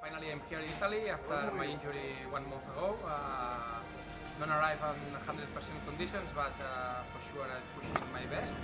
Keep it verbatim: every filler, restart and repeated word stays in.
Finally, I'm here in Italy after my injury one month ago. Uh, don't arrive on one hundred percent conditions, but uh, for sure I'm pushing my best.